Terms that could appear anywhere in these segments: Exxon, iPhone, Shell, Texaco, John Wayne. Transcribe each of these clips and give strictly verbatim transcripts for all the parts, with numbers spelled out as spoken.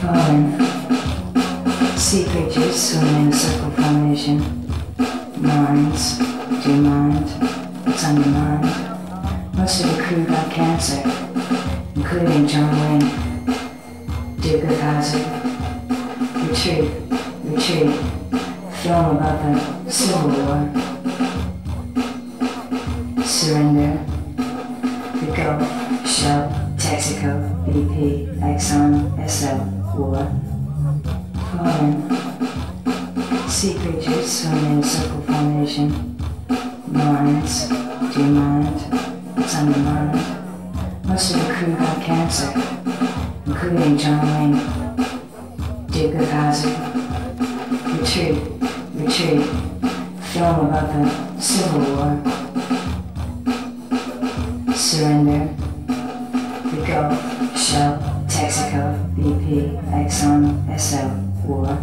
Following. Sea creatures swimming in circle formation. Minds. Do you mind? What's on your mind? Most of the crew got cancer, including John Wayne. Duke of Hazard. Retreat. Retreat. Film about the Civil War. Surrender. The Gulf. Shell. Texaco. B P. Exxon. S L. War. Fallen. Sea creatures swimming in circle formation. Minds. Do you mind? What's on your mind? Most of the crew got cancer, including John Wayne. Duke of Hazard. Retreat. Retreat. Film about the Civil War. Surrender. The Gulf. Shell. Texaco. B P. Exxon. S L. War.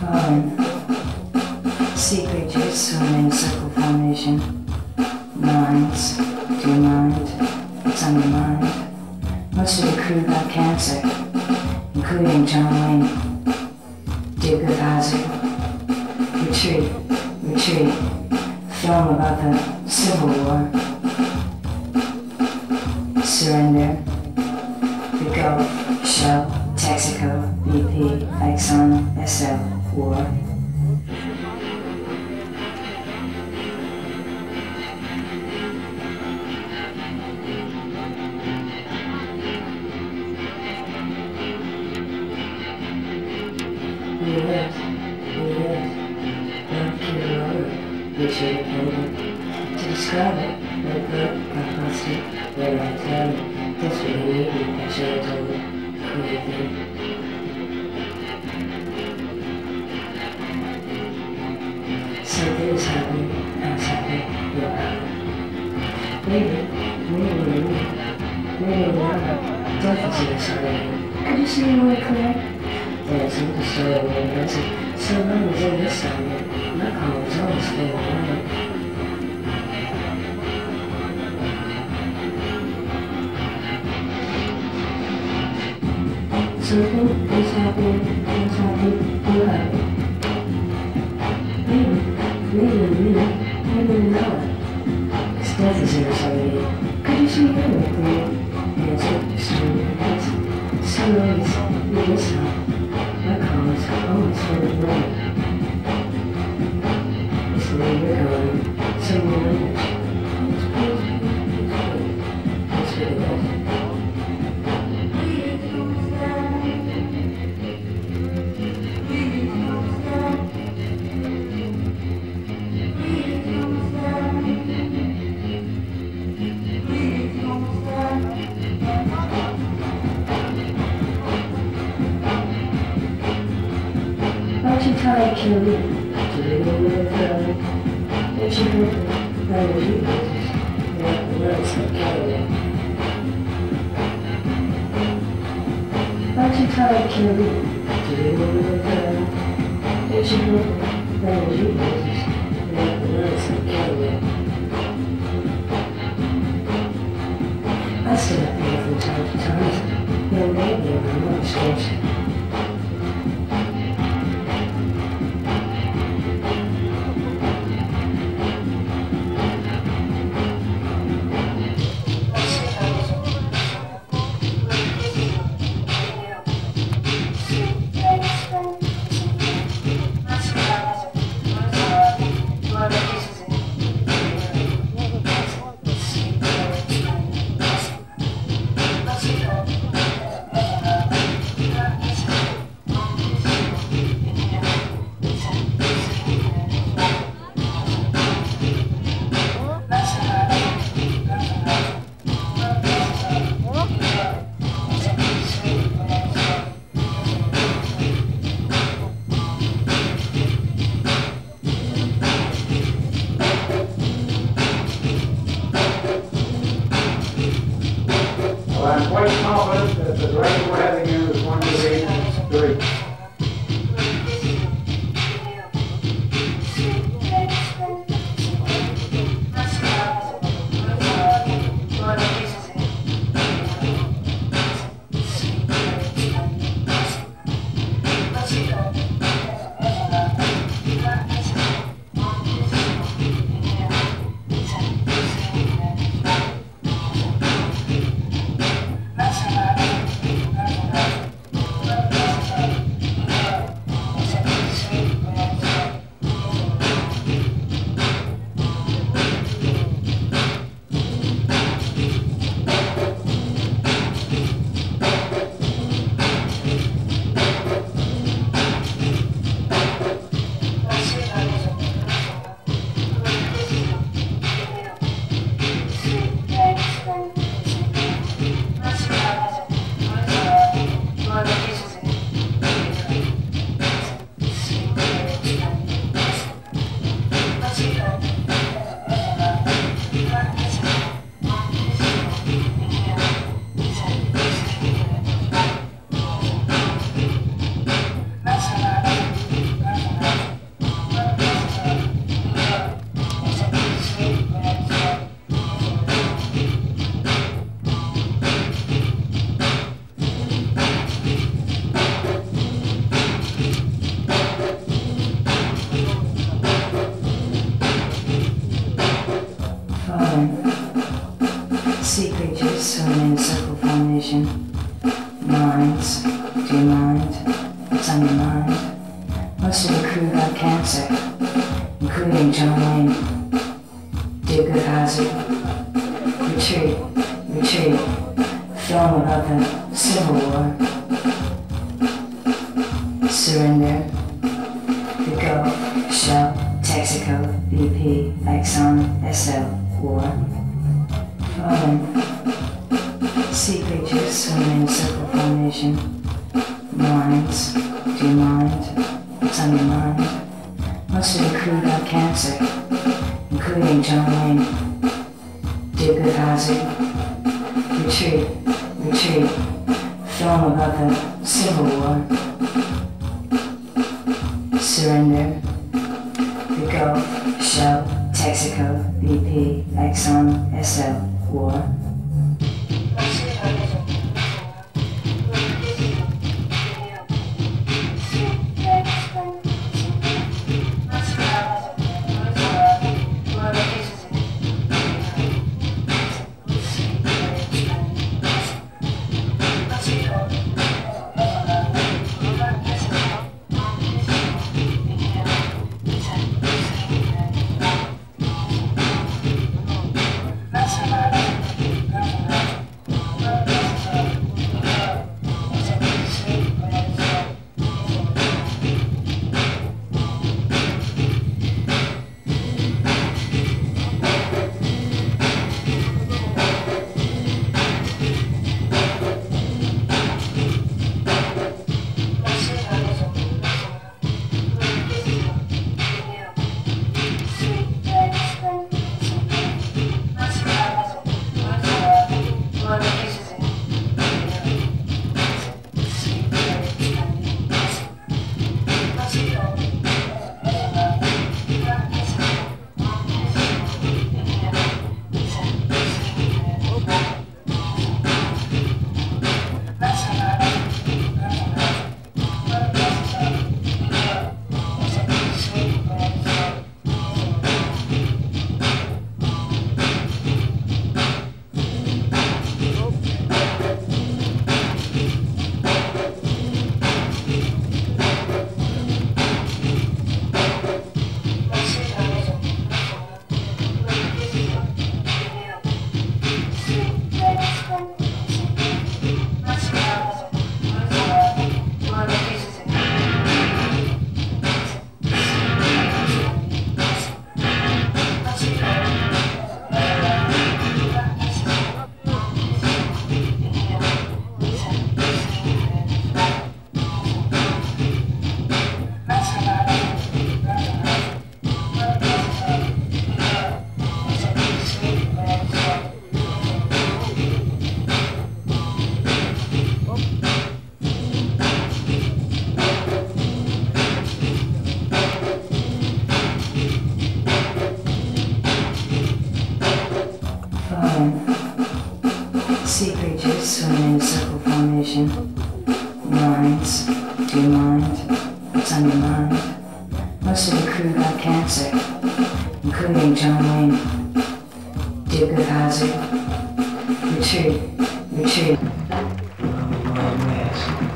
Fallen. Sea creatures swimming in circle formation. Minds. Do you mind? What's on your mind? Most of the crew got cancer, including John Wayne. Duke of Hazard. Retreat. Retreat. Film about the Civil War. Surrender. The Gulf. Shell. Texaco. B P. Exxon. S L. War. Thank you. which is sodium circle formation. Mines, demined, it's undermined. Most of the crew got cancer, including John Wayne. Duke of Hazard. Retreat, retreat. Film about the Civil War. Surrender. The Gulf, Shell, Texaco, B P, Exxon, S L, War. Falling. Sea creatures swimming in circle formation. Mines, demined, it's undermined. Most of the crew got cancer, including John Wayne. Duke of Hazard. Retreat, retreat. Film about the Civil War. Surrender. The Gulf, Shell, Texaco, B P, Exxon, S L. War. Sea creatures swimming in circle formation. Mines, demined, it's undermined. Most of the crew got cancer, including John Wayne. Duke of Hazard. Retreat, retreat.